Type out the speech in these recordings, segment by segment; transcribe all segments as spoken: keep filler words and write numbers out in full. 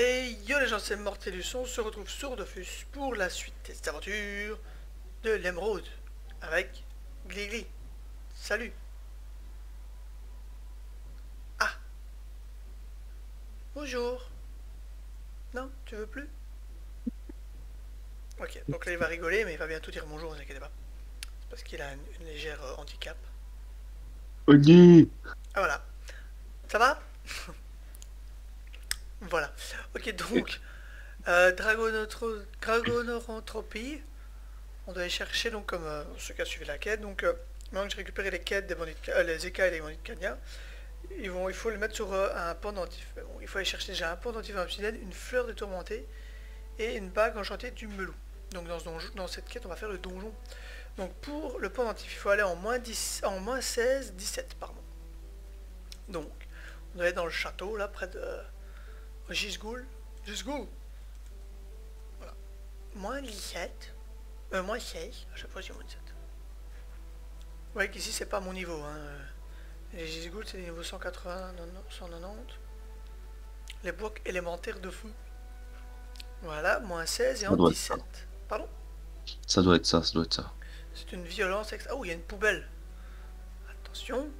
Et yo les gens, c'est Mortelius, on se retrouve sur Dofus pour la suite des aventures de l'émeraude avec Gligli. Salut. Ah. Bonjour. Non, tu veux plus? Ok, donc là il va rigoler mais il va bientôt dire bonjour, ne vous inquiétez pas. C'est parce qu'il a une, une légère euh, handicap. Ok. Ah voilà. Ça va? Voilà. Ok, donc, euh, Draconanthropie, on doit aller chercher, donc, comme euh, en ce cas, suivez la quête. Donc, euh, maintenant que j'ai récupéré les quêtes, des bandits de, euh, les écailles et les bandits de Kanya, ils vont, il faut le mettre sur euh, un pendentif. Bon, il faut aller chercher déjà un pendentif en obsidienne, une fleur de tourmentée et une bague enchantée du Meulou. Donc, dans, ce donjon, dans cette quête, on va faire le donjon. Donc, pour le pendentif, il faut aller en moins, dix, en moins seize, dix-sept, pardon. Donc, on doit être dans le château, là, près de... Euh, Jiskoul, Jiskoul, voilà. Moins dix-sept, euh, moins seize, à chaque fois j'ai moins dix-sept. Vous voyez qu'ici c'est pas mon niveau, hein. Les Jiskoul c'est des niveaux cent quatre-vingts, cent quatre-vingt-dix. Les blocs élémentaires de fou. Voilà, moins seize et ça en dix-sept. Pardon? Ça doit être ça, ça doit être ça. C'est une violence extra... Oh, il y a une poubelle. Attention.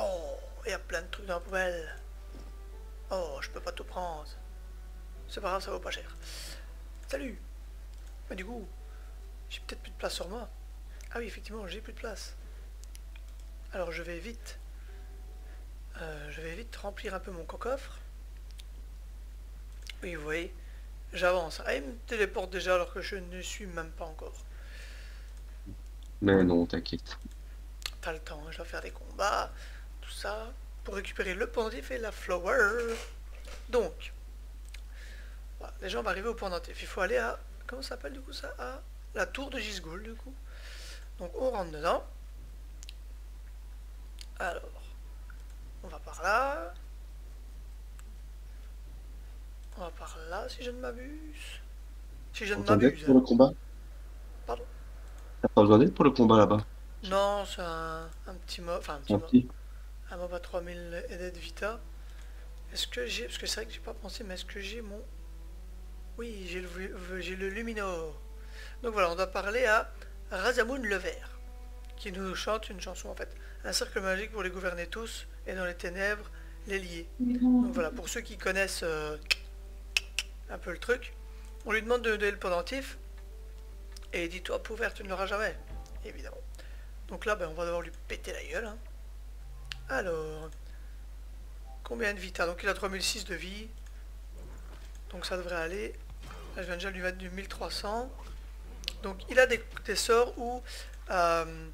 Oh, il y a plein de trucs dans la poubelle. Oh, je peux pas tout prendre. C'est pas grave, ça vaut pas cher. Salut. Mais du coup, j'ai peut-être plus de place sur moi. Ah oui, effectivement, j'ai plus de place. Alors je vais vite... Euh, je vais vite remplir un peu mon coffre. Oui, vous voyez, j'avance. Ah, il me téléporte déjà alors que je ne suis même pas encore. Mais non, t'inquiète. T'as le temps, je dois faire des combats, tout ça... pour récupérer le pendentif et la flower. Donc, voilà, les gens vont arriver au pendentif. Il faut aller à, comment ça s'appelle du coup ça, à la tour de Jiskoul du coup. Donc on rentre dedans. Alors, on va par là. On va par là si je ne m'abuse. Si je ne m'abuse. Pour le combat. Pardon. T'as pas besoin d'aide pour le combat là-bas? Non, c'est un, un petit mot, enfin un petit mot. Ah bah trois mille Eded Vita. Est-ce que j'ai... Parce que c'est vrai que j'ai pas pensé, mais est-ce que j'ai mon... Oui, j'ai le, j'ai le Lumino. Donc voilà, on doit parler à Razamon le Vert, qui nous chante une chanson en fait. Un cercle magique pour les gouverner tous, et dans les ténèbres, les lier. Donc voilà, pour ceux qui connaissent euh, un peu le truc, on lui demande de donner le pendentif, et il dit, toi pauvre, tu ne l'auras jamais, évidemment. Donc là, ben, on va devoir lui péter la gueule, hein. Alors, combien de vita? Donc il a trois mille six de vie. Donc ça devrait aller. Là je viens déjà lui mettre du mille trois cents. Donc il a des, des sorts où euh,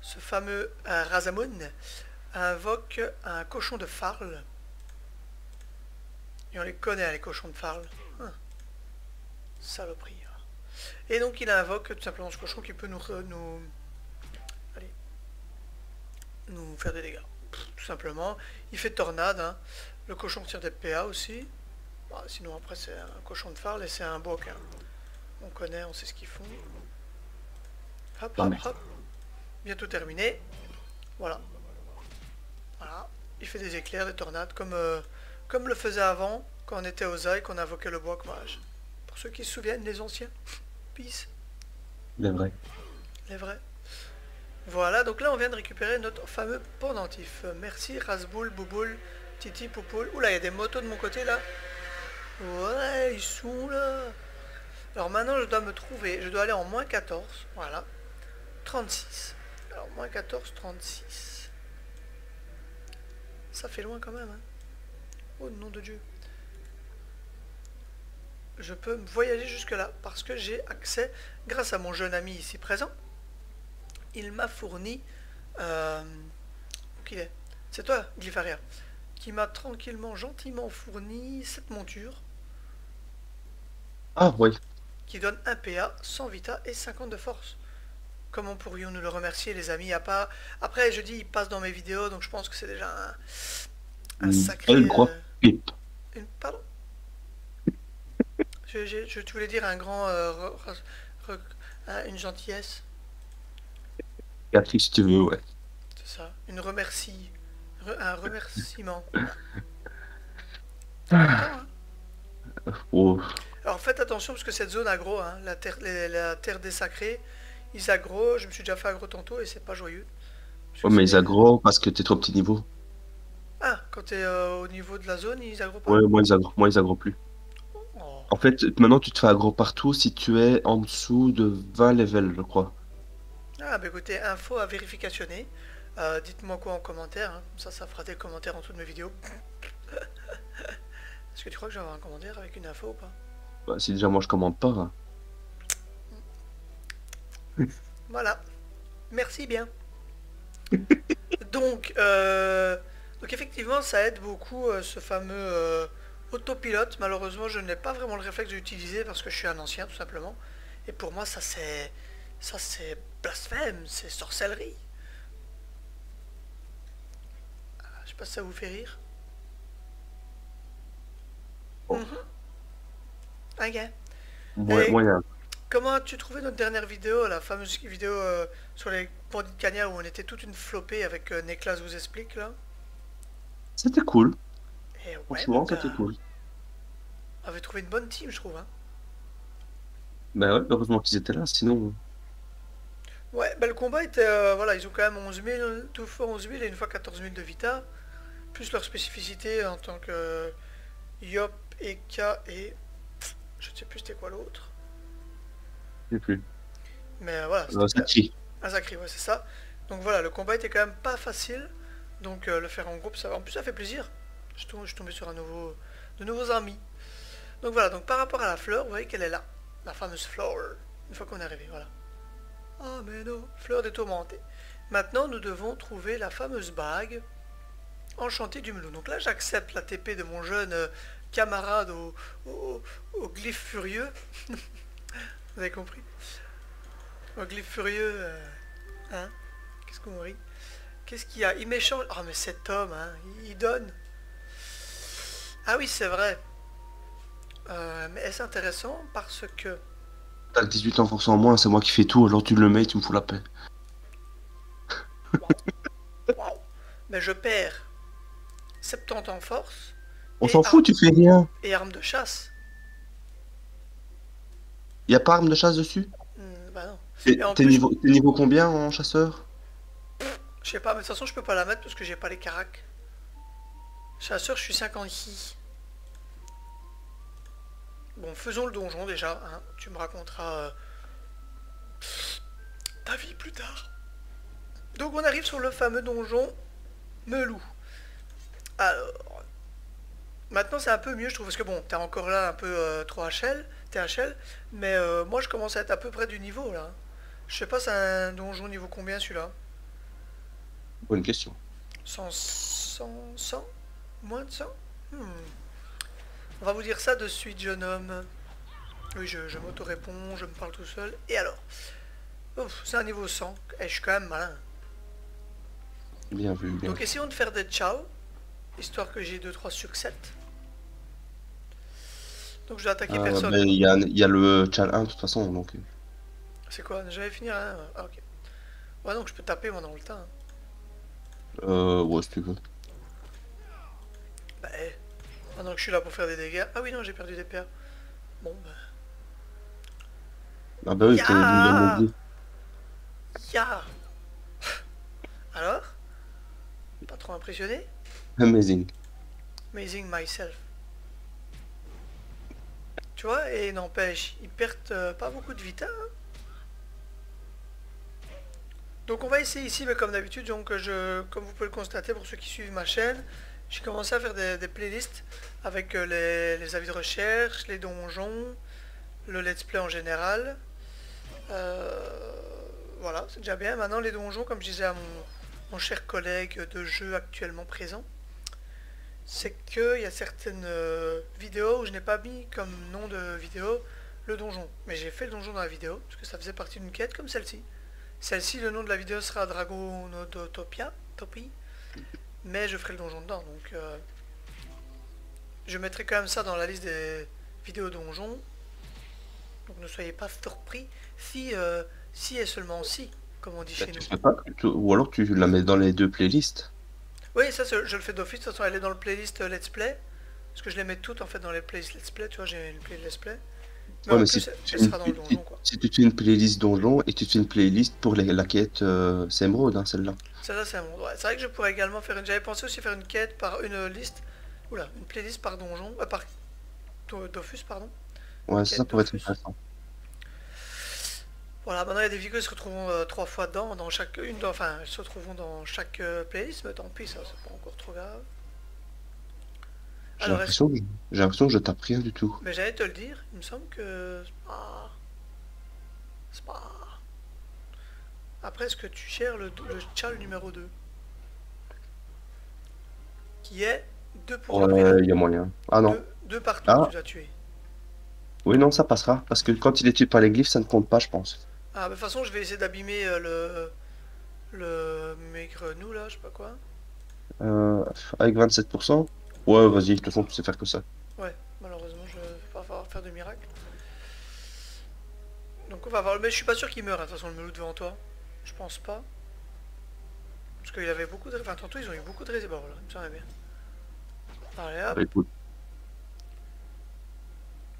ce fameux euh, Razamon invoque un cochon de Farle. Et on les connaît les cochons de Farle. Hein. Saloperie. Et donc il invoque tout simplement ce cochon qui peut nous, nous, allez, nous faire des dégâts. Tout simplement, il fait tornade, hein. Le cochon tire des P A aussi. Bah, sinon après c'est un cochon de Farle et c'est un boc, hein. On connaît, on sait ce qu'ils font. Hop, hop, hop. Bientôt terminé. Voilà. Voilà. Il fait des éclairs, des tornades, comme, euh, comme le faisait avant, quand on était aux ailes, qu'on invoquait le boc mage. Pour ceux qui se souviennent, les anciens. Peace. Les vrais. Les vrais. Voilà, donc là on vient de récupérer notre fameux pendentif. Merci, Rasboul, Bouboul, Titi, Poupoul. Oula, il y a des motos de mon côté là. Ouais, ils sont là. Alors maintenant je dois me trouver, je dois aller en moins quatorze, voilà. trente-six. Alors moins quatorze, trente-six. Ça fait loin quand même, hein. Oh, nom de Dieu. Je peux voyager jusque là, parce que j'ai accès, grâce à mon jeune ami ici présent, il m'a fourni, euh, où qu'il est, c'est toi, Glypharia, qui m'a tranquillement, gentiment fourni cette monture. Ah oui. Qui donne un P A, cent vita et cinquante de force. Comment pourrions-nous le remercier, les amis? À pas... Après, je dis, il passe dans mes vidéos, donc je pense que c'est déjà un, un sacré... Elle croit. Euh, une... Pardon. je, je, je voulais dire un grand... Euh, re, re, hein, une gentillesse. Si tu veux, ouais. C'est ça, une remercie, Re, un remerciement. Oh. Alors faites attention parce que cette zone aggro, hein, la, terre, les, la terre des sacrés, ils aggro, je me suis déjà fait aggro tantôt et c'est pas joyeux. Oh mais ils aggro parce que t'es trop petit niveau. Ah, quand t'es euh, au niveau de la zone, ils aggro pas. Ouais, moi ils aggro, moi ils aggro plus. Oh. En fait, maintenant tu te fais aggro partout si tu es en dessous de vingt levels, je crois. Ah bah écoutez, info à vérificationner. Euh, Dites-moi quoi en commentaire, hein. Ça, ça fera des commentaires en dessous de mes vidéos. Est-ce que tu crois que je vais avoir un commentaire avec une info ou pas? Bah si déjà moi je commente pas. Hein. Voilà. Merci bien. Donc, euh, donc effectivement ça aide beaucoup euh, ce fameux euh, autopilote. Malheureusement je n'ai pas vraiment le réflexe d'utiliser parce que je suis un ancien tout simplement. Et pour moi ça c'est... ça c'est blasphème, c'est sorcellerie. Je sais pas si ça vous fait rire. Oh. Mm-hmm. Ok. Ouais, ouais. Comment as-tu trouvé notre dernière vidéo, la fameuse vidéo euh, sur les bandits de Kanya où on était toute une flopée avec euh, Neklas vous explique là? C'était cool. Et ouais, franchement, c'était cool. On avait trouvé une bonne team, je trouve. Hein. Bah ouais, heureusement qu'ils étaient là, sinon. Ouais, bah le combat était. Euh, voilà, ils ont quand même onze mille, tout fois onze mille et une fois quatorze mille de Vita. Plus leur spécificité en tant que euh, Yop, Eka et. Je ne sais plus c'était quoi l'autre. Plus. Mais euh, voilà, un sacri. Un sacri, ouais, c'est ça. Donc voilà, le combat était quand même pas facile. Donc euh, le faire en groupe, ça en plus ça fait plaisir. Je tombe, je tombais sur un nouveau, de nouveaux amis. Donc voilà, donc par rapport à la fleur, vous voyez qu'elle est là, la fameuse fleur. Une fois qu'on est arrivé, voilà. Ah oh, mais non, fleur des tourmentées. Maintenant, nous devons trouver la fameuse bague enchantée du Meulou. Donc là, j'accepte la T P de mon jeune camarade au, au, au glyphe furieux. Vous avez compris? Un glyphe furieux, euh, hein? Qu'est-ce qu'on rit? Qu'est-ce qu'il y a? Il m'échange. Oh mais cet homme, hein, il donne. Ah oui, c'est vrai. Euh, mais est-ce intéressant? Parce que... T'as dix-huit pour cent en moins, c'est moi qui fais tout, alors tu le mets, tu me fous la paix. Wow. Wow. Mais je perds soixante-dix en force. On s'en fout, tu fais rien. Et arme de chasse. Y'a pas arme de chasse dessus? Mmh, bah non. T'es niveau, je... niveau combien en chasseur? Je sais pas, mais de toute façon je peux pas la mettre parce que j'ai pas les caracs. Chasseur, je suis cinquante hi. Bon, faisons le donjon déjà, hein. Tu me raconteras euh, ta vie plus tard. Donc on arrive sur le fameux donjon Meulou. Alors, maintenant c'est un peu mieux je trouve, parce que bon, t'es encore là un peu euh, trois H L. T H L, mais euh, moi je commence à être à peu près du niveau là. Je sais pas, c'est un donjon niveau combien celui-là? Bonne question. cent, cent, cent? Moins de cent? hmm. On va vous dire ça de suite, jeune homme. Oui, je, je m'auto-réponds, je me parle tout seul. Et alors? C'est un niveau cent. Et je suis quand même malin. Bien vu. Bien. Donc essayons de faire des ciao, histoire que j'ai deux trois succès. Donc je dois attaquer euh, personne. Il y, y a le tchal un de toute façon. Donc... C'est quoi? J'avais fini un. Ah ok. Ouais donc je peux taper moi dans le tas. Hein. Euh ouais si tu veux. Bah eh. Maintenant que je suis là pour faire des dégâts. Ah oui non j'ai perdu des P A. Bon bah. Ah bah oui t'as bien dit. Ya. Alors? Pas trop impressionné? Amazing. Amazing myself. Tu vois, et n'empêche, ils perdent euh, pas beaucoup de vita. Hein. Donc on va essayer ici, mais comme d'habitude, donc je, comme vous pouvez le constater pour ceux qui suivent ma chaîne, j'ai commencé à faire des, des playlists avec euh, les, les avis de recherche, les donjons, le let's play en général. Euh, voilà, c'est déjà bien. Maintenant les donjons, comme je disais à mon, mon cher collègue de jeu actuellement présent, c'est qu'il y a certaines euh, vidéos où je n'ai pas mis comme nom de vidéo le donjon. Mais j'ai fait le donjon dans la vidéo, parce que ça faisait partie d'une quête comme celle-ci. Celle-ci, le nom de la vidéo sera Draconanthropia, mais je ferai le donjon dedans. Donc euh, je mettrai quand même ça dans la liste des vidéos donjons. Donc ne soyez pas surpris si, euh, si et seulement si, comme on dit bah, chez nous. Pas, tu, ou alors tu la mets dans les deux playlists. Oui, ça je le fais d'office, de toute façon elle est dans le playlist Let's Play, Parce que je les mets toutes en fait dans les playlists Let's Play, tu vois, j'ai une playlist Let's Play. Mais ouais, mais plus, si, tu une, dans le donjon, quoi. Si tu fais une playlist donjon et tu fais une playlist pour les, la quête euh, c'est émeraude, hein, celle-là. C'est ça, c'est émeraude. Ouais. C'est vrai que je pourrais également faire une. J'avais pensé aussi faire une quête par une liste. Oula, une playlist par donjon. Euh, par. Dofus, pardon. Ouais, ça pourrait être intéressant. Voilà, maintenant il y a des vidéos qui se retrouvent euh, trois fois dedans, dans chaque. Une, dans, enfin, se retrouvent dans chaque euh, playlist, mais tant pis, ça, c'est pas encore trop grave. J'ai l'impression que, que je tape rien du tout. Mais j'allais te le dire, il me semble que... C'est pas... C'est pas... Après, est-ce que tu gères le, le chal numéro deux? Qui est deux pour... Il euh, y a moyen. Ah non. deux partout, ah. Tu as tué. Oui, non, ça passera. Parce que quand il est tué par les glyphes, ça ne compte pas, je pense. Ah, de toute façon, je vais essayer d'abîmer le... Le... maigre nous, là, je sais pas quoi. Euh, avec vingt-sept pour cent. Ouais, vas-y, de toute façon, tu sais faire que ça. Ouais, malheureusement, je vais pas pouvoir faire de miracle. Donc, on va voir. Mais je suis pas sûr qu'il meure, de toute façon, le Meulou devant toi. Je pense pas. Parce qu'il avait beaucoup de. Enfin, tantôt, ils ont eu beaucoup de réservoirs, là. Il me semble bien. Allez, hop. Allez, cool.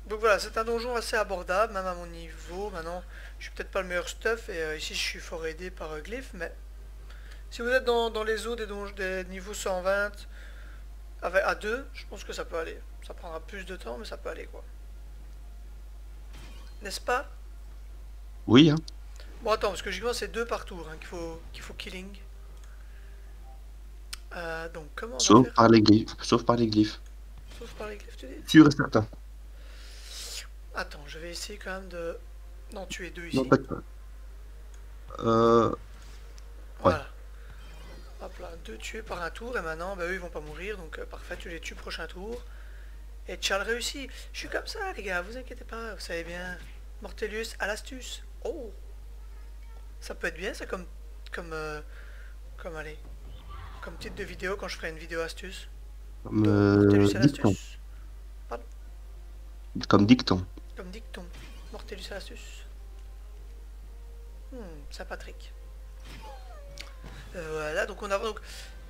Donc, voilà, c'est un donjon assez abordable, même à mon niveau. Maintenant, je suis peut-être pas le meilleur stuff. Et euh, ici, je suis fort aidé par euh, Glyphe. Mais si vous êtes dans, dans les eaux des, donj des niveaux cent vingt. Avec A deux, je pense que ça peut aller. Ça prendra plus de temps, mais ça peut aller, quoi. N'est-ce pas? Oui, hein. Bon, attends, parce que justement, c'est deux par tour hein, qu'il faut, qu'il faut killing. Euh, donc, comment on Sauf va faire par les glyphes. Sauf par les glyphes. Sauf par les glyphes, tu dis? Sûr et certain. Attends, je vais essayer quand même de... Non, tu es deux ici. Non, pas de... Euh... Ouais. Voilà. Hop là, deux tués par un tour, et maintenant, bah, eux, ils vont pas mourir, donc euh, parfait, tu les tues prochain tour. Et Charles réussit. Je suis comme ça, les gars, vous inquiétez pas, vous savez bien. Mortelius à l'astuce. Oh, ça peut être bien, ça, comme... Comme, euh, comme, allez... Comme titre de vidéo, quand je ferai une vidéo astuce. Comme euh, Mortelius à l'astuce. Pardon? Comme dicton. Comme dicton. Mortelius à l'astuce. Hmm, ça Patrick. Euh, voilà, donc on a donc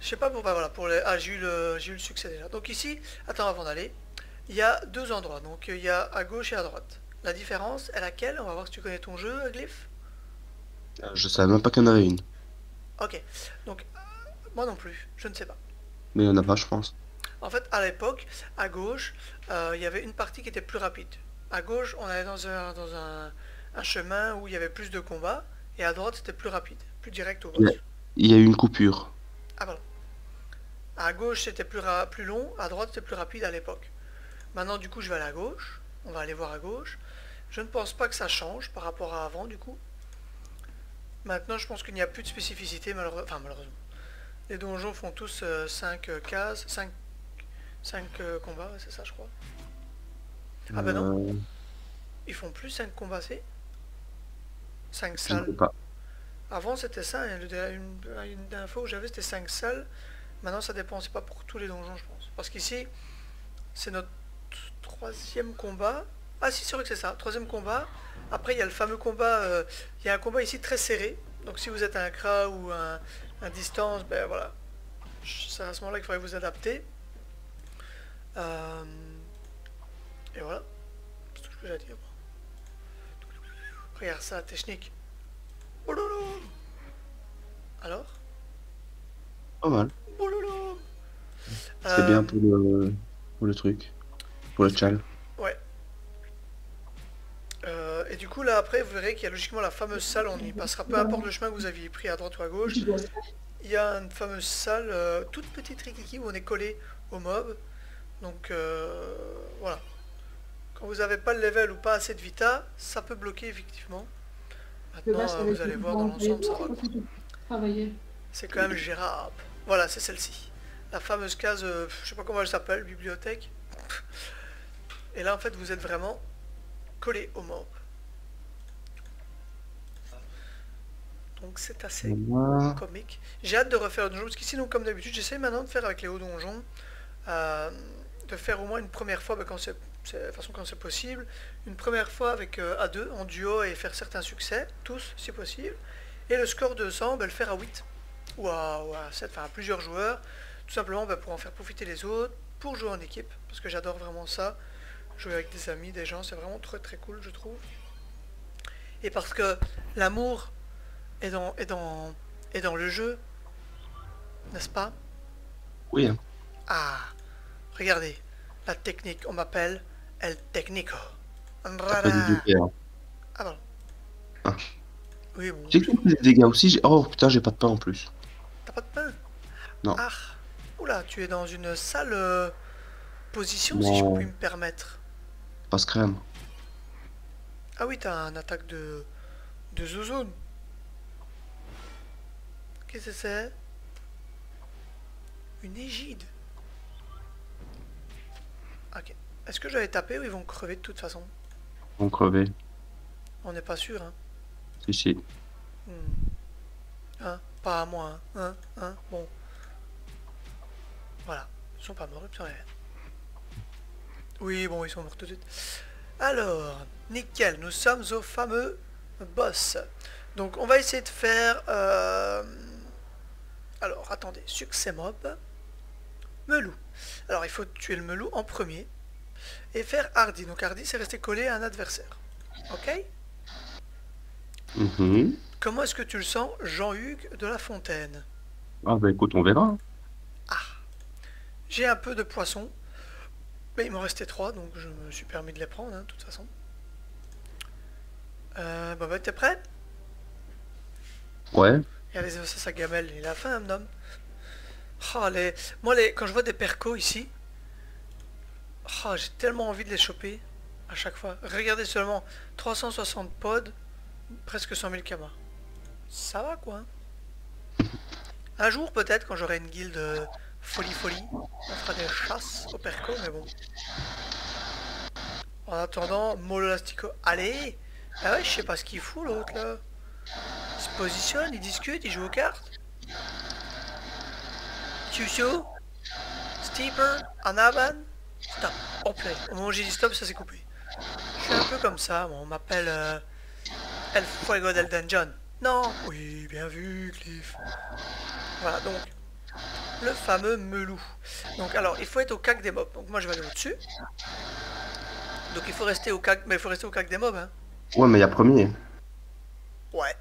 je sais pas bon bah voilà pour les ah j'ai eu le j'ai eu le succès déjà. Donc ici, attends avant d'aller, il y a deux endroits. Donc il y a à gauche et à droite. La différence est laquelle? On va voir si tu connais ton jeu, Glyphe. Je savais même pas qu'il y en avait une. Ok. Donc euh, moi non plus, je ne sais pas. Mais il y en a pas, je pense. En fait, à l'époque, à gauche, euh, il y avait une partie qui était plus rapide. À gauche, on allait dans un dans un, un chemin où il y avait plus de combats et à droite, c'était plus rapide, plus direct au boss. Ouais. Il y a eu une coupure. Ah pardon. À gauche c'était plus, plus long, à droite c'était plus rapide à l'époque. Maintenant du coup je vais aller à gauche, on va aller voir à gauche. Je ne pense pas que ça change par rapport à avant du coup. Maintenant je pense qu'il n'y a plus de spécificité malheureux... enfin, malheureusement. Les donjons font tous euh, cinq cases, cinq, cinq euh, combats, c'est ça je crois. Ah euh... ben non. Ils font plus cinq combats, c'est cinq salles. Avant c'était ça, une, une info que j'avais c'était cinq salles, maintenant ça dépend, c'est pas pour tous les donjons je pense. Parce qu'ici, c'est notre troisième combat, ah si c'est vrai que c'est ça, troisième combat, après il y a le fameux combat, euh, il y a un combat ici très serré, donc si vous êtes un cra ou un, un distance, ben voilà, c'est à ce moment-là qu'il faudrait vous adapter. Euh, et voilà, c'est tout ce que j'ai à dire. Regarde ça, technique. Boulolo. Alors pas mal. Boulolo. C'est euh... bien pour le, pour le truc. Pour le tchal. Ouais. Euh, et du coup là après vous verrez qu'il y a logiquement la fameuse salle, on y passera peu importe le chemin que vous aviez pris à droite ou à gauche. Il y a une fameuse salle euh, toute petite rikiki où on est collé au mob. Donc euh, voilà. Quand vous n'avez pas le level ou pas assez de vita, ça peut bloquer effectivement. Maintenant, euh, vous allez voir dans l'ensemble, ça va. C'est quand même gérable. Voilà, c'est celle-ci. La fameuse case, euh, je sais pas comment elle s'appelle, bibliothèque. Et là, en fait, vous êtes vraiment collé au mob. Donc, c'est assez comique. J'ai hâte de refaire le donjon, parce qu'ici, comme d'habitude, j'essaie maintenant de faire avec les hauts donjons, euh, de faire au moins une première fois, bah, quand c'est... de toute façon quand c'est possible, une première fois avec euh, A deux en duo et faire certains succès, tous si possible, et le score de cent, ben, le faire à huit, ou à, ou à sept, enfin à plusieurs joueurs, tout simplement ben, pour en faire profiter les autres, pour jouer en équipe, parce que j'adore vraiment ça, jouer avec des amis, des gens, c'est vraiment très très cool, je trouve. Et parce que l'amour est dans, est, dans, est dans le jeu, n'est-ce pas? Oui. Ah, regardez, la technique, on m'appelle El Technico. Ah bon. Ah. Oui, bon. J'ai que des dégâts aussi. Oh putain, j'ai pas de pain en plus. T'as pas de pain? Non. Ah. Oula, tu es dans une sale euh, position, wow. Si je puis me permettre. Pas ce crème. Ah oui, t'as un attaque de... de zozone. Qu'est-ce que c'est? Une égide. Ok. Est-ce que j'avais tapé ou ils vont crever de toute façon? Ils vont crever. On n'est pas sûr, hein. Si, si. Hmm. Hein? Pas à moi, hein. Hein? Hein? Bon. Voilà, ils sont pas morts, ils sont rien. Oui, bon, ils sont morts tout de suite. Alors, nickel, nous sommes au fameux boss. Donc, on va essayer de faire... Euh... Alors, attendez, succès mob. Meulou. Alors, il faut tuer le Meulou en premier. Et faire Hardy. Donc, Hardy, c'est rester collé à un adversaire. Ok. Mm-hmm. Comment est-ce que tu le sens, Jean-Hugues de la Fontaine? Ah, bah écoute, on verra. Ah. J'ai un peu de poisson, mais il m'en restait trois, donc je me suis permis de les prendre, hein, de toute façon. Euh, bah, bah t'es prêt? Ouais. Regardez ça, sa gamelle, il a faim, un homme. Oh, les... Moi, les... quand je vois des percos ici, oh, j'ai tellement envie de les choper à chaque fois. Regardez seulement, trois cent soixante pods, presque cent mille kamas. Ça va, quoi. Un jour, peut-être, quand j'aurai une guilde... Folie folie, on fera des chasses au perco, mais bon. En attendant, Mololastico, allez. Ah ouais, je sais pas ce qu'il fout l'autre là. Il se positionne, il discute, il joue aux cartes. Tucio, Steeper, Anaban, stop, on play. Au moment où j'ai dit stop, ça s'est coupé. Je suis un peu comme ça, bon, on m'appelle euh, El Fuego del Dungeon. Non, oui, bien vu, Glyphe. Voilà, donc... le fameux Meulou. Donc alors il faut être au cac des mobs. Donc moi je vais aller au-dessus. Donc il faut rester au cac, mais il faut rester au cac des mobs, hein. Ouais, mais il y a premier. Ouais.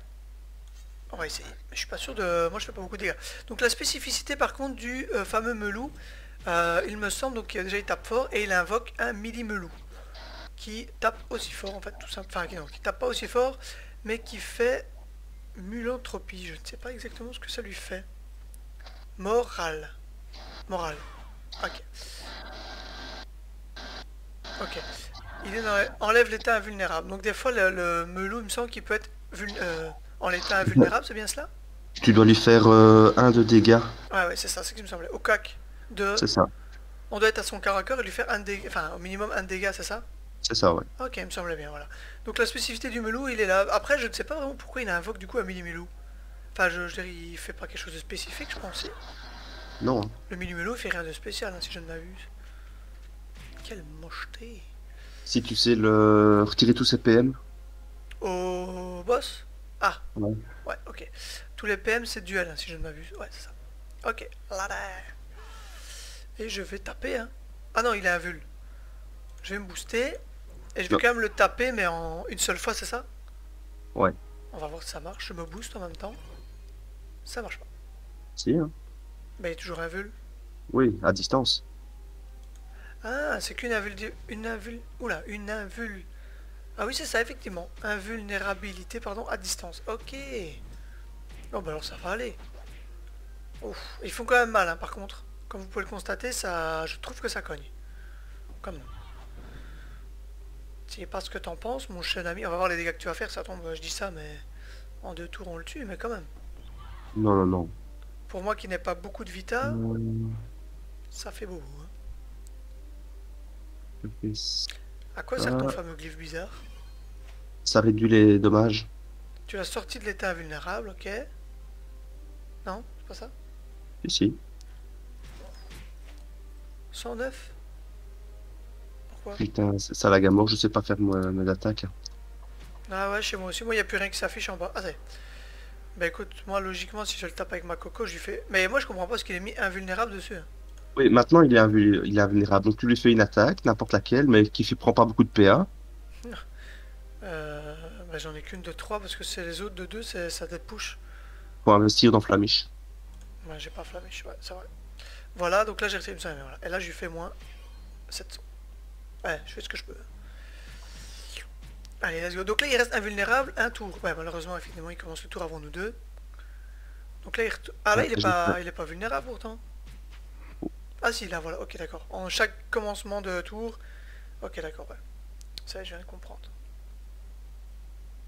On va essayer. Mais je suis pas sûr de. Moi je fais pas beaucoup de dégâts. Donc la spécificité par contre du euh, fameux Meulou, euh, il me semble donc qu'il a déjà il tape fort et il invoque un mili Meulou qui tape aussi fort en fait tout simple. Enfin non, qui tape pas aussi fort, mais qui fait mulantropie. Je ne sais pas exactement ce que ça lui fait. Moral. Moral. Ok. Ok. Il est dans les... enlève l'état invulnérable. Donc des fois, le, le Meulou, il me semble qu'il peut être vuln... euh, en l'état invulnérable, c'est bien cela? Tu dois lui faire euh, un de dégâts. Ouais, ouais, c'est ça, c'est ce qui me semblait. Au cac de... C'est ça. On doit être à son cœur à cœur et lui faire un dégât, enfin, au minimum un dégât, c'est ça? C'est ça, ouais. Ok, il me semblait bien, voilà. Donc la spécificité du Meulou, il est là. Après, je ne sais pas vraiment pourquoi il invoque du coup un mini-Meulou. Enfin, je, je dirais, il fait pas quelque chose de spécifique, je pensais. Non. Le mini-Meulou fait rien de spécial, hein, si je ne m'abuse. Quelle mocheté. Si tu sais le... retirer tous ses P M. Au boss? Ah. Ouais. Ouais, ok. Tous les P M, c'est duel, hein, si je ne m'abuse. Ouais, c'est ça. Ok. Et je vais taper, hein. Ah non, il est invul. Je vais me booster. Et je vais non. quand même le taper, mais en une seule fois, c'est ça? Ouais. On va voir si ça marche. Je me booste en même temps. Ça marche pas. Si, hein. Mais il est toujours invul. Oui, à distance. Ah, c'est qu'une invul... Une invul... Oula, une invul... Ah oui, c'est ça, effectivement. Invulnérabilité, pardon, à distance. Ok. Bon, bah alors ça va aller. Ouf. Ils font quand même mal, hein, par contre. Comme vous pouvez le constater, ça... je trouve que ça cogne. Comme non. C'est pas ce que t'en penses, mon cher ami. On va voir les dégâts que tu vas faire, ça tombe, je dis ça, mais... En deux tours, on le tue, mais quand même. Non, non, non. Pour moi qui n'ai pas beaucoup de vita, non. Ça fait beau. Hein. À quoi sert ton fameux glyphe bizarre? Ça réduit les dommages. Tu l'as sorti de l'état invulnérable, ok. Non, c'est pas ça? Ici. cent neuf? Pourquoi? Putain, c'est ça la gamme, je sais pas faire mes attaques. Ah ouais, chez moi aussi, moi il n'y a plus rien qui s'affiche en bas. Ah, c'est... Bah écoute, moi logiquement si je le tape avec ma coco, je lui fais... Mais moi je comprends pas ce qu'il est mis invulnérable dessus. Oui, maintenant il est invulnérable. Donc tu lui fais une attaque, n'importe laquelle, mais qui ne prend pas beaucoup de P A. Euh, bah, J'en ai qu'une de trois parce que c'est les autres de deux, ça te push. Pour investir dans Flamish. Ouais, j'ai pas Flamish, ouais, ça va. Voilà, donc là j'ai retiré une cinq, voilà. Et là je lui fais moins sept cents. Ouais, je fais ce que je peux. Allez, let's go. Donc là il reste invulnérable, un tour. Ouais, malheureusement, effectivement, il commence le tour avant nous deux. Donc là il retourne. Ah là il est pas, il est pas vulnérable pourtant. Ah si, là voilà, ok d'accord. En chaque commencement de tour. Ok d'accord, ouais. Ça je viens de comprendre.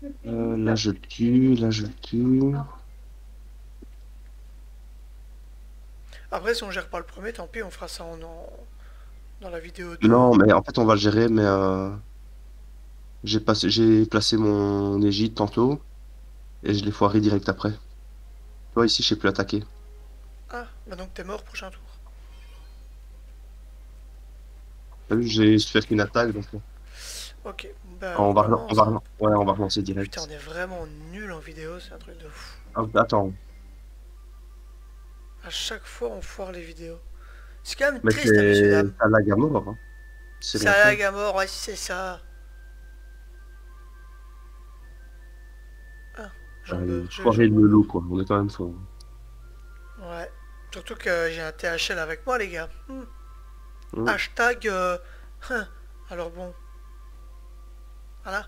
Euh, là je le tue, là je le tue. Après si on gère pas le premier, tant pis, on fera ça en, en... dans la vidéo de... Non mais en fait on va le gérer, mais euh... j'ai pas... j'ai placé mon égide tantôt et je l'ai foiré direct après. Tu vois ici je sais plus attaquer. Ah bah donc t'es mort prochain tour. J'ai fait une attaque donc. Ok, bah, on, va on, va ouais, on va relancer direct. Putain, on est vraiment nul en vidéo, c'est un truc de fou. Ah, attends. À chaque fois, on foire les vidéos. C'est quand même mais triste, hein, monsieur dame. C'est à la gamore, hein. C'est à la gamore, ouais, c'est ça. Ah, j'en ai foiré le Meulou, quoi. On est quand même fort. Ouais, surtout que j'ai un T H L avec moi, les gars. Hmm. Mmh. Hashtag euh... alors bon voilà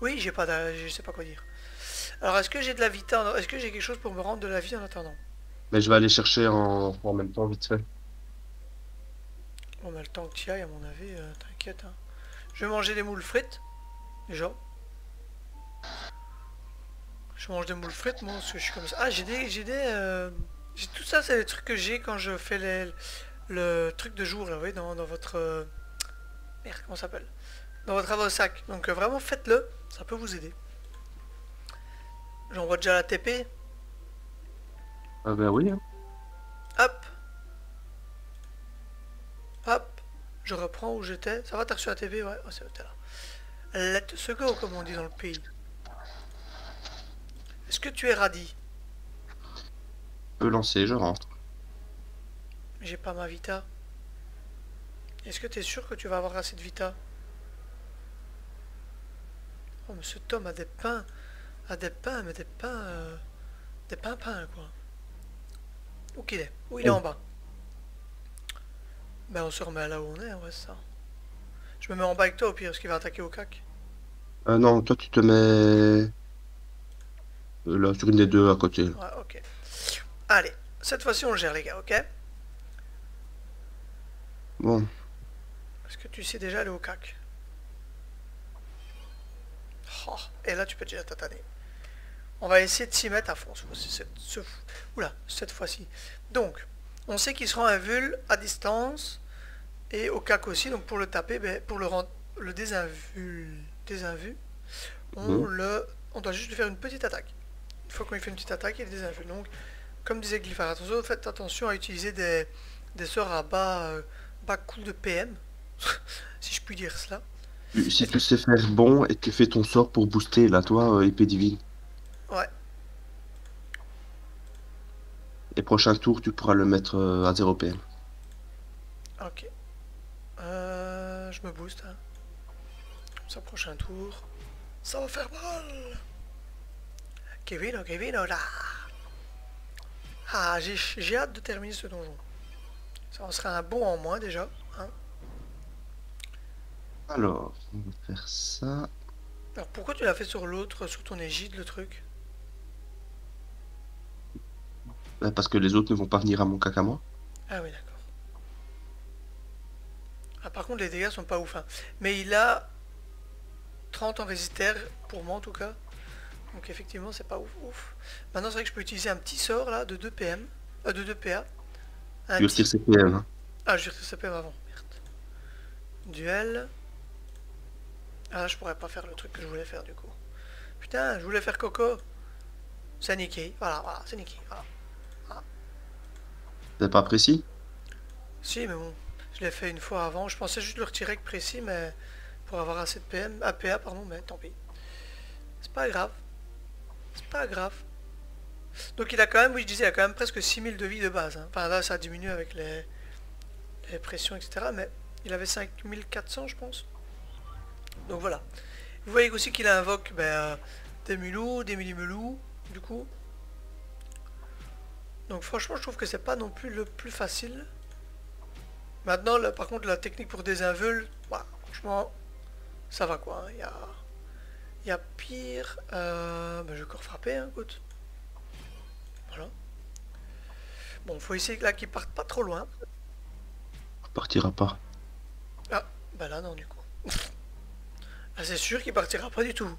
oui j'ai pas de... je sais pas quoi dire. Alors est-ce que j'ai de la vita en... est-ce que j'ai quelque chose pour me rendre de la vie en attendant? Mais je vais aller chercher en, en même temps vite fait. On a le temps que tu ailles à mon avis, euh, t'inquiète hein. Je vais manger des moules frites déjà. Je mange des moules frites moi parce que je suis comme ça. Ah j'ai des j'ai des euh... tout ça c'est les trucs que j'ai quand je fais les le truc de jour là, vous voyez, dans, dans votre euh... merde comment ça s'appelle, dans votre avosac. Donc euh, vraiment faites-le, ça peut vous aider. J'envoie déjà la T P. Ah ben oui. Hein. Hop. Hop. Je reprends où j'étais. Ça va, t'as reçu la T P, ouais. Oh, c'est là. Let se go comme on dit dans le pays. Est-ce que tu es radis? Je peux lancer, je rentre. J'ai pas ma vita. Est-ce que tu es sûr que tu vas avoir assez de vita? Oh mais ce Tom a des pains. A des pains, mais des pains... Euh, des pains pains quoi. Où qu'il est? Où il est? Oh. En bas. Ben on se remet là où on est, ouais ça. Je me mets en bas avec toi au pire, parce qu'il va attaquer au cac. Euh non, toi tu te mets... Là, sur une des deux à côté. Ouais, ok. Allez, cette fois-ci on le gère les gars, ok? Bon. Est-ce que tu sais déjà aller au cac? Oh, et là tu peux déjà tataner. On va essayer de s'y mettre à fond. Ce... Oula, cette fois-ci. Donc, on sait qu'il se rend invul à distance. Et au cac aussi. Donc pour le taper, ben, pour le rendre le désinvul. Désinvul. On mmh. le. On doit juste lui faire une petite attaque. Une fois qu'on lui fait une petite attaque, il est désinvul. Donc, comme disait Glypharia, faites attention à utiliser des, des sorts à bas. Euh, Pas cool de P M, si je puis dire cela. Si tu sais faire bon et tu fais ton sort pour booster, là, toi, euh, épée divine. Ouais. Et prochain tour, tu pourras le mettre euh, à zéro P M. Ok. Euh, je me booste. Hein. Ça, prochain tour. Ça va faire mal. Kevin, Kevin, là. Ah, j'ai hâte de terminer ce donjon. Ça en sera un bon en moins déjà. Hein. Alors, on va faire ça. Alors pourquoi tu l'as fait sur l'autre, sur ton égide le truc? Parce que les autres ne vont pas venir à mon cac à moi. Ah oui d'accord. Ah par contre les dégâts sont pas ouf. Hein. Mais il a trente en résistère pour moi en tout cas. Donc effectivement c'est pas ouf ouf. Maintenant c'est vrai que je peux utiliser un petit sort là de deux P M. Euh, de deux P A. Un je retire C P M. Hein. Ah, je retire C P M avant. Merde. Duel. Ah, là, je pourrais pas faire le truc que je voulais faire du coup. Putain, je voulais faire Coco. C'est niqué. Voilà, voilà, c'est niqué. Voilà. Voilà. T'es pas précis? Si, mais bon. Je l'ai fait une fois avant. Je pensais juste le retirer avec précis, mais pour avoir assez de P M. A P A, pardon, mais tant pis. C'est pas grave. C'est pas grave. Donc il a quand même, oui je disais, il a quand même presque six mille de vie de base. Hein. Enfin là ça diminue avec les, les pressions, et cetera. Mais il avait cinq mille quatre cents, je pense. Donc voilà. Vous voyez aussi qu'il invoque ben, des Meulou, des mini-Meulou, du coup. Donc franchement, je trouve que c'est pas non plus le plus facile. Maintenant, là, par contre, la technique pour des invuls, bah, franchement, ça va quoi. Il y a, y a pire. Euh, ben, je vais encore frapper, hein, écoute. Voilà. Bon, faut essayer là qu'ils partent pas trop loin. Il partira pas. Ah, ben là non, du coup. Ah, c'est sûr qu'il partira pas du tout.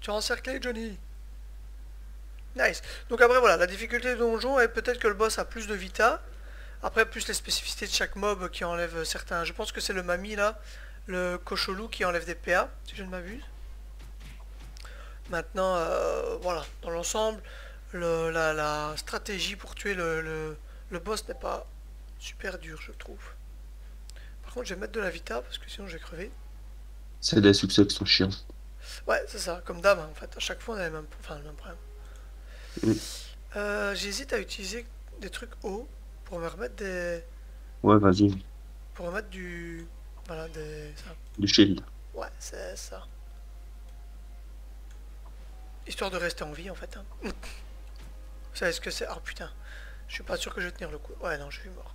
Tu as encerclé, Johnny. Nice. Donc après, voilà, la difficulté du donjon est peut-être que le boss a plus de vita. Après, plus les spécificités de chaque mob qui enlève certains. Je pense que c'est le Mamie, là, le Cocholou qui enlève des P A, si je ne m'abuse. Maintenant, euh, voilà, dans l'ensemble, le, la, la stratégie pour tuer le, le, le boss n'est pas super dure, je trouve. Par contre, je vais mettre de la vita, parce que sinon je vais crever. C'est des succès qui sont chiants. Ouais, c'est ça, comme d'hab, hein, en fait. À chaque fois, on a les mêmes, enfin, le même problème. Oui. Euh, J'hésite à utiliser des trucs hauts. Pour me remettre des... Ouais, vas-y. Pour me remettre du... Voilà, des... Ça. Du shield. Ouais, c'est ça. Histoire de rester en vie, en fait. Hein. Vous savez ce que c'est? Oh, putain. Je suis pas sûr que je vais tenir le coup. Ouais, non, je suis mort.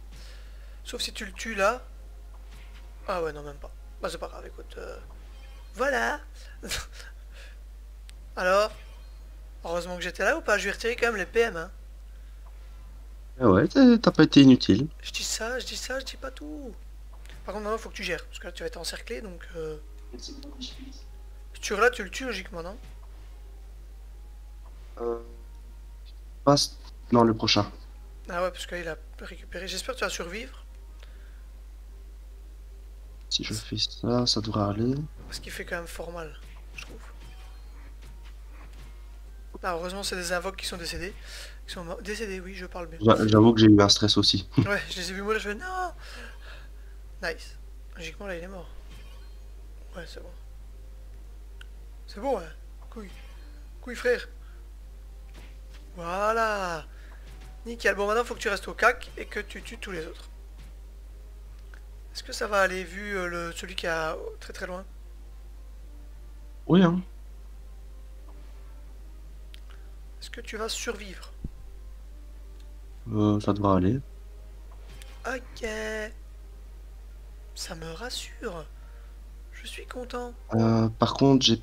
Sauf si tu le tues, là. Ah ouais, non, même pas. Bah, c'est pas grave, écoute. Euh... Voilà. Alors, heureusement que j'étais là ou pas? Je vais retirer quand même les P M, hein. Ouais, t'as pas été inutile. Je dis ça, je dis ça, je dis pas tout. Par contre, maintenant, faut que tu gères, parce que là, tu vas être encerclé, donc... Euh... Tu là, tu le tues, logiquement, non euh... Passe dans le prochain. Ah ouais, parce qu'il a récupéré. J'espère que tu vas survivre. Si je fais ça, ça devrait aller. Parce qu'il fait quand même fort mal, je trouve. Ah, heureusement, c'est des invoques qui sont décédés. Qui sont décédés, oui, je parle bien. J'avoue que j'ai eu un stress aussi. Ouais, je les ai vus mourir, je fais non. Nice. Logiquement, là, il est mort. Ouais, c'est bon. C'est bon, hein. Couille. Couille, frère. Voilà. Nickel. Bon, maintenant, faut que tu restes au cac et que tu tues tous les autres. Est-ce que ça va aller, vu euh, le celui qui a très très loin? Oui, hein. Est-ce que tu vas survivre? Euh, ça devrait aller. Ok. Ça me rassure. Je suis content. Euh, par contre, j'ai...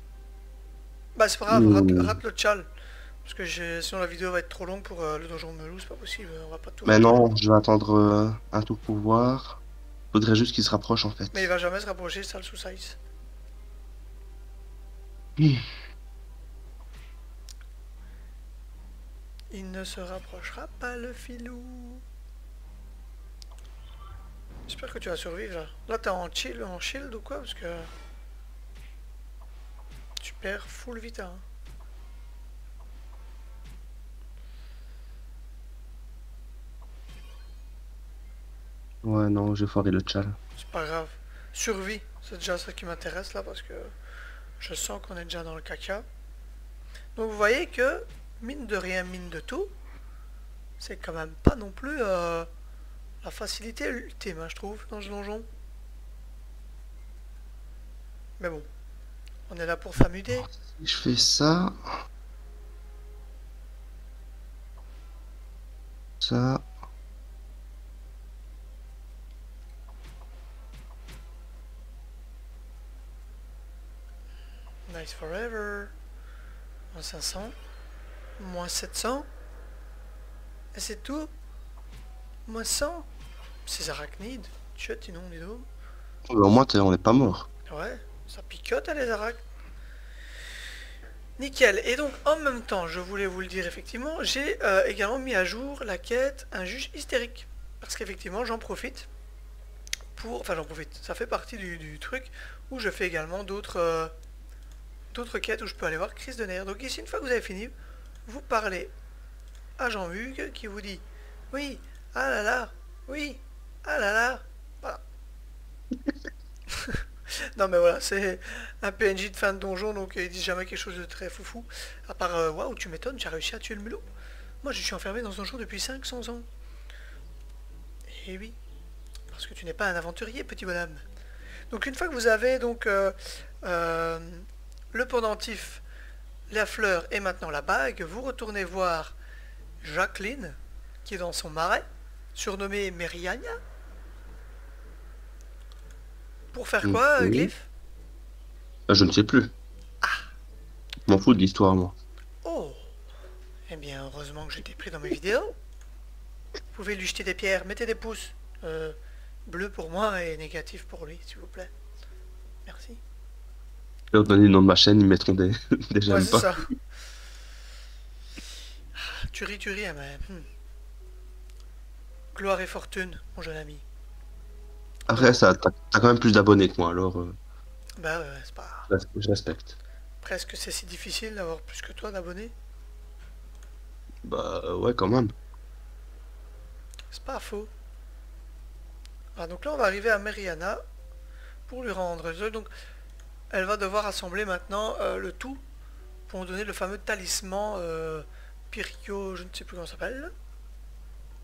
Bah, c'est pas grave, mmh. rate, rate le tchal. Parce que sinon la vidéo va être trop longue pour euh, le donjon Meulou, c'est pas possible, on va pas tout... Mais non, je vais attendre euh, un tour pour voir. Faudrait juste qu'il se rapproche, en fait. Mais il va jamais se rapprocher, ça, le sous-size. Mmh. Il ne se rapprochera pas, le filou. J'espère que tu vas survivre. Là, là t'es en chill, en shield ou quoi? Parce que tu perds full vita. Hein. Ouais, non, j'ai foiré le tchal. C'est pas grave. Survie, c'est déjà ça qui m'intéresse là parce que je sens qu'on est déjà dans le caca. Donc vous voyez que... Mine de rien, mine de tout, c'est quand même pas non plus euh, la facilité ultime, hein, je trouve, dans ce donjon. Mais bon, on est là pour s'amuser. Si je fais ça... Ça... Nice forever. En cinq cents. Moins sept cents. Et c'est tout. Moins cent. Ces arachnides. Tchut, non, dis donc. Au moins, on n'est pas mort. Ouais, ça picote, les arachnides. Nickel. Et donc, en même temps, je voulais vous le dire, effectivement, j'ai euh, également mis à jour la quête Un juge hystérique. Parce qu'effectivement, j'en profite pour... Enfin, j'en profite. Ça fait partie du, du truc où je fais également d'autres euh, d'autres quêtes où je peux aller voir crise de nerfs. Donc ici, une fois que vous avez fini... Vous parlez à Jean-Hugues qui vous dit oui, ah là là, oui, ah là là, voilà. Non mais voilà, c'est un P N J de fin de donjon, donc il dit jamais quelque chose de très foufou. À part, waouh, wow, tu m'étonnes, j'ai réussi à tuer le mulot. Moi je suis enfermé dans ce donjon depuis cinq cents ans. Eh oui, parce que tu n'es pas un aventurier, petit bonhomme. Donc une fois que vous avez donc euh, euh, le pendentif, la fleur et maintenant la bague, vous retournez voir Jacqueline, qui est dans son marais, surnommée Meriania. Pour faire quoi, mmh. Glyphe? Je ne sais plus. Ah. Je m'en fous de l'histoire, moi. Oh. Eh bien, heureusement que j'étais pris dans mes vidéos. Vous pouvez lui jeter des pierres, mettez des pouces. Euh, bleu pour moi et négatif pour lui, s'il vous plaît. Merci. Je vais leur donner le nom de ma chaîne, ils mettront des, des j'aime pas. Ça. Tu ris, tu ris, mais... Hmm. Gloire et fortune, mon jeune ami. Après, t'as quand même plus d'abonnés que moi, alors... Euh... Bah ouais, c'est pas... Je respecte. Presque c'est si difficile d'avoir plus que toi d'abonnés. Bah ouais, quand même. C'est pas faux. Ah, donc là, on va arriver à Meriania pour lui rendre... Donc, elle va devoir assembler maintenant euh, le tout pour donner le fameux talisman euh, Pirio... Je ne sais plus comment ça s'appelle.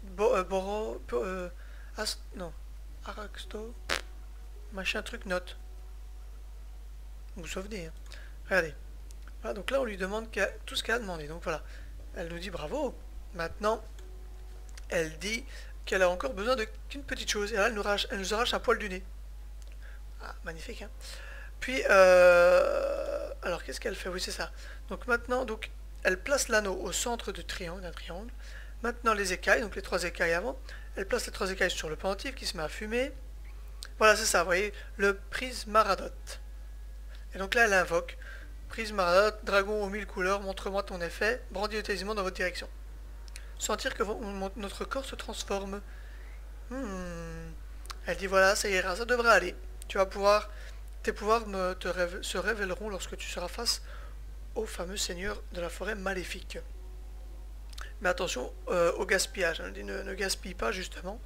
Bo euh, Boro... Euh, As... Non. Araxto... Machin truc note. Vous vous souvenez, hein. Regardez. Voilà, donc là, on lui demande tout ce qu'elle a demandé. Donc voilà. Elle nous dit bravo. Maintenant, elle dit qu'elle a encore besoin d'une petite chose. Et là, elle nous, arrache, elle nous arrache un poil du nez. Ah, magnifique, hein. Puis, euh, alors, qu'est-ce qu'elle fait? Oui, c'est ça. Donc maintenant, donc, elle place l'anneau au centre du triangle, d'un triangle. Maintenant, les écailles, donc les trois écailles avant. Elle place les trois écailles sur le pendentif qui se met à fumer. Voilà, c'est ça, vous voyez, le Prismaradote. Et donc là, elle invoque. Prismaradote, dragon aux mille couleurs, montre-moi ton effet, brandis le talisman dans votre direction. Sentir que notre corps se transforme. Hmm. Elle dit voilà, ça ira, ça devrait aller. Tu vas pouvoir, tes pouvoirs me, te réve, se révéleront lorsque tu seras face au fameux seigneur de la forêt maléfique. Mais attention euh, au gaspillage, elle dit ne, ne gaspille pas justement.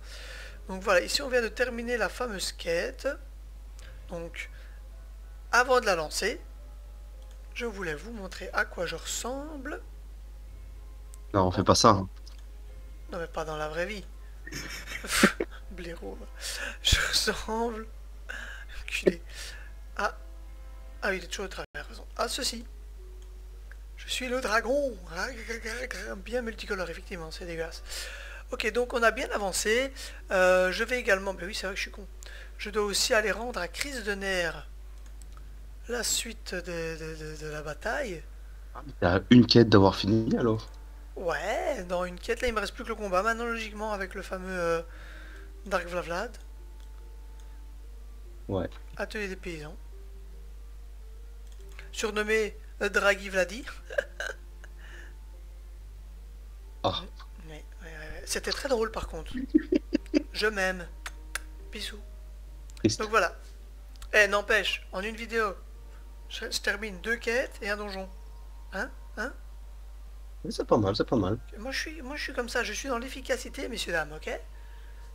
Donc voilà, ici on vient de terminer la fameuse quête. Donc, avant de la lancer, je voulais vous montrer à quoi je ressemble. Non, on fait pas ça. Non, mais pas dans la vraie vie. Blaireau. Je ressemble... Enculé. Ah. Ah oui, il est toujours au travers, raison. Ah, ceci. Je suis le dragon. Bien multicolore, effectivement, c'est dégueulasse. Ok, donc on a bien avancé. Euh, je vais également... Mais oui, c'est vrai que je suis con. Je dois aussi aller rendre à crise de nerfs la suite de, de, de, de la bataille. Il y a une quête d'avoir fini, alors? Ouais, dans une quête, là, il me reste plus que le combat. Maintenant, logiquement, avec le fameux euh, Dark vlad. Ouais. Atelier des paysans. Surnommé euh, Draghi Vladi. Ah. Mais, ouais, ouais, ouais. C'était très drôle, par contre. Je m'aime. Bisous. Triste. Donc voilà. Eh, n'empêche, en une vidéo, je, je termine deux quêtes et un donjon. Hein? Hein? Mais c'est pas mal, c'est pas mal. Moi je, suis, moi je suis comme ça, je suis dans l'efficacité, messieurs dames, ok?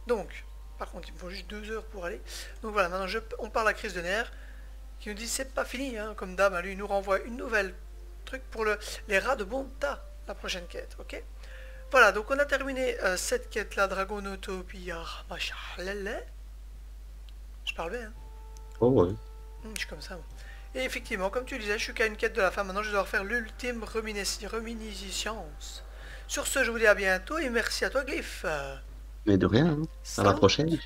Donc, par contre, il me faut juste deux heures pour aller. Donc voilà, maintenant je, on parle à crise de nerfs, qui nous dit c'est pas fini, hein, comme dame, lui il nous renvoie une nouvelle truc pour le, les rats de Bonta, la prochaine quête, ok? Voilà, donc on a terminé euh, cette quête-là, Draconanthropie, machin, lélé. Je parle bien, hein? Oh ouais. Mmh, je suis comme ça, moi. Et effectivement, comme tu disais, je suis qu'à une quête de la fin. Maintenant, je dois faire l'ultime reminiscence. Sur ce, je vous dis à bientôt et merci à toi, Glyphe. Mais de rien, hein. À la prochaine.